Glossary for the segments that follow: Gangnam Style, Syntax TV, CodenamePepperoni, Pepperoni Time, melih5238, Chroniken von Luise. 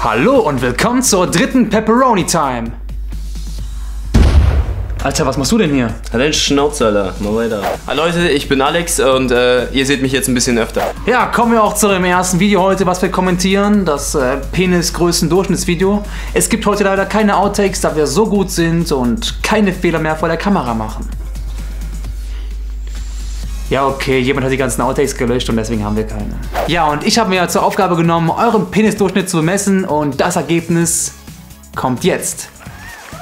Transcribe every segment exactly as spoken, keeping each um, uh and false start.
Hallo und willkommen zur dritten Pepperoni Time. Alter, was machst du denn hier? Dein Schnauze, Alter. Mal weiter. Hallo Leute, ich bin Alex und äh, ihr seht mich jetzt ein bisschen öfter. Ja, kommen wir auch zu dem ersten Video heute, was wir kommentieren. Das äh, Penisgrößen-Durchschnittsvideo. Es gibt heute leider keine Outtakes, da wir so gut sind und keine Fehler mehr vor der Kamera machen. Ja, okay, jemand hat die ganzen Outtakes gelöscht und deswegen haben wir keine. Ja, und ich habe mir ja zur Aufgabe genommen, euren Penisdurchschnitt zu bemessen und das Ergebnis kommt jetzt.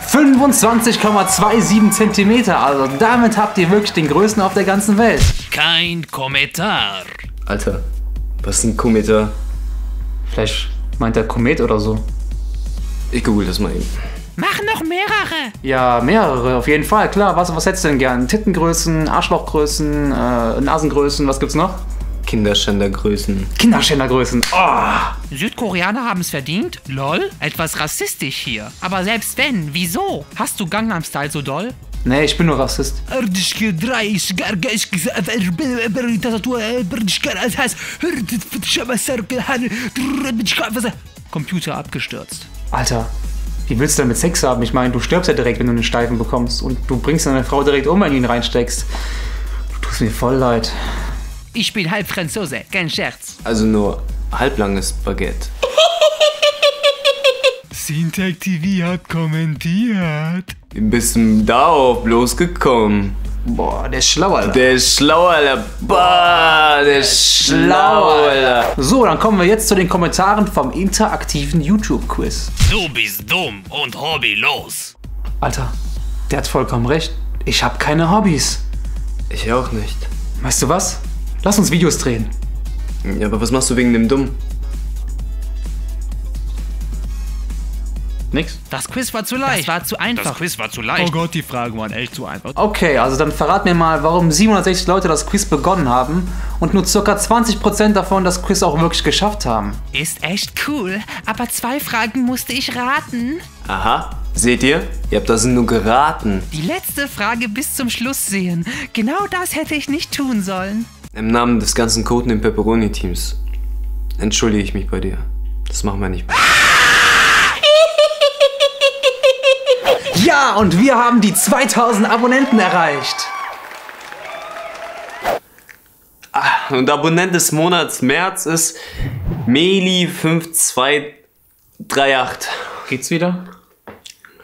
fünfundzwanzig Komma siebenundzwanzig Zentimeter, also damit habt ihr wirklich den größten auf der ganzen Welt. Kein Kommentar. Alter, was ist ein Kometer? Vielleicht meint er Komet oder so. Ich google das mal eben. Mach noch mehrere! Ja, mehrere, auf jeden Fall, klar. Was, was hättest du denn gern? Tittengrößen, Arschlochgrößen, äh, Nasengrößen, was gibt's noch? Kinderschändergrößen. Kinderschändergrößen, oh! Südkoreaner haben's verdient? Lol, etwas rassistisch hier. Aber selbst wenn, wieso? Hast du Gangnam Style so doll? Nee, ich bin nur Rassist. Computer abgestürzt. Alter. Wie willst du damit Sex haben? Ich meine, du stirbst ja direkt, wenn du einen Steifen bekommst. Und du bringst deine Frau direkt um, wenn du ihn reinsteckst. Du tust mir voll leid. Ich bin halb Franzose, kein Scherz. Also nur halblanges Baguette. Syntax T V hat kommentiert. Du bist darauf bloß gekommen. Boah, der ist schlau, Alter. Der ist schlau, Alter. Boah, der ist schlau, Alter. So, dann kommen wir jetzt zu den Kommentaren vom interaktiven YouTube-Quiz. Du bist dumm und hobbylos. Alter, der hat vollkommen recht. Ich habe keine Hobbys. Ich auch nicht. Weißt du was? Lass uns Videos drehen. Ja, aber was machst du wegen dem Dumm? Nix. Das Quiz war zu leicht. Das war zu einfach. Das Quiz war zu leicht. Oh Gott, die Fragen waren echt zu einfach. Okay, also dann verrat mir mal, warum siebenhundertsechzig Leute das Quiz begonnen haben und nur ca. zwanzig Prozent davon das Quiz auch wirklich geschafft haben. Ist echt cool, aber zwei Fragen musste ich raten. Aha, seht ihr? Ihr habt das nur geraten. Die letzte Frage bis zum Schluss sehen. Genau das hätte ich nicht tun sollen. Im Namen des ganzen Codename-Pepperoni-Teams entschuldige ich mich bei dir. Das machen wir nicht mehr. Ja, und wir haben die zweitausend Abonnenten erreicht. Ah, und Abonnent des Monats März ist melih fünf zwei drei acht. Geht's wieder?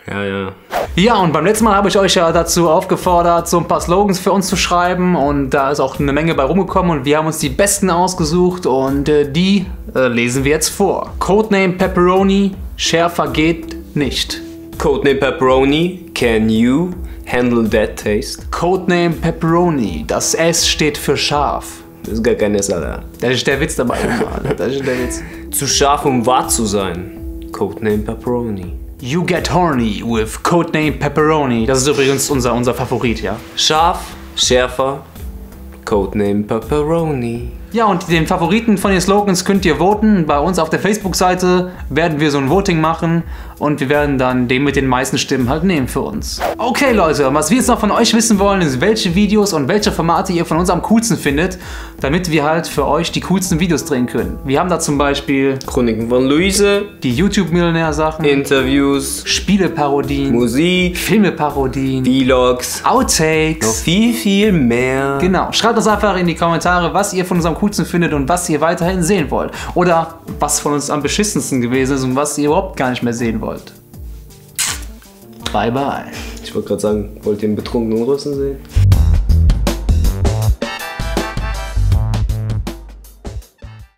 Ja, ja. Ja, und beim letzten Mal habe ich euch ja dazu aufgefordert, so ein paar Slogans für uns zu schreiben. Und da ist auch eine Menge bei rumgekommen. Und wir haben uns die besten ausgesucht. Und äh, die äh, lesen wir jetzt vor. Codename Pepperoni, schärfer geht nicht. Codename Pepperoni, can you handle that taste? Codename Pepperoni, das S steht für scharf. Das ist gar kein S, Alter. Das ist der Witz dabei. Das ist der Witz. Zu scharf, um wahr zu sein. Codename Pepperoni. You get horny with Codename Pepperoni. Das ist übrigens unser, unser Favorit, ja. Scharf, schärfer, Codename Pepperoni. Ja, und den Favoriten von den Slogans könnt ihr voten. Bei uns auf der Facebook-Seite werden wir so ein Voting machen und wir werden dann den mit den meisten Stimmen halt nehmen für uns. Okay Leute, was wir jetzt noch von euch wissen wollen, ist, welche Videos und welche Formate ihr von uns am coolsten findet, damit wir halt für euch die coolsten Videos drehen können. Wir haben da zum Beispiel Chroniken von Luise, die YouTube-Millionär-Sachen, Interviews, Spieleparodien, Musik, Filmeparodien, Vlogs, Outtakes, noch viel, viel mehr. Genau, schreibt uns einfach in die Kommentare, was ihr von unserem findet und was ihr weiterhin sehen wollt. Oder was von uns am beschissensten gewesen ist und was ihr überhaupt gar nicht mehr sehen wollt. Bye bye. Ich wollte gerade sagen, wollt ihr einen betrunkenen Russen sehen?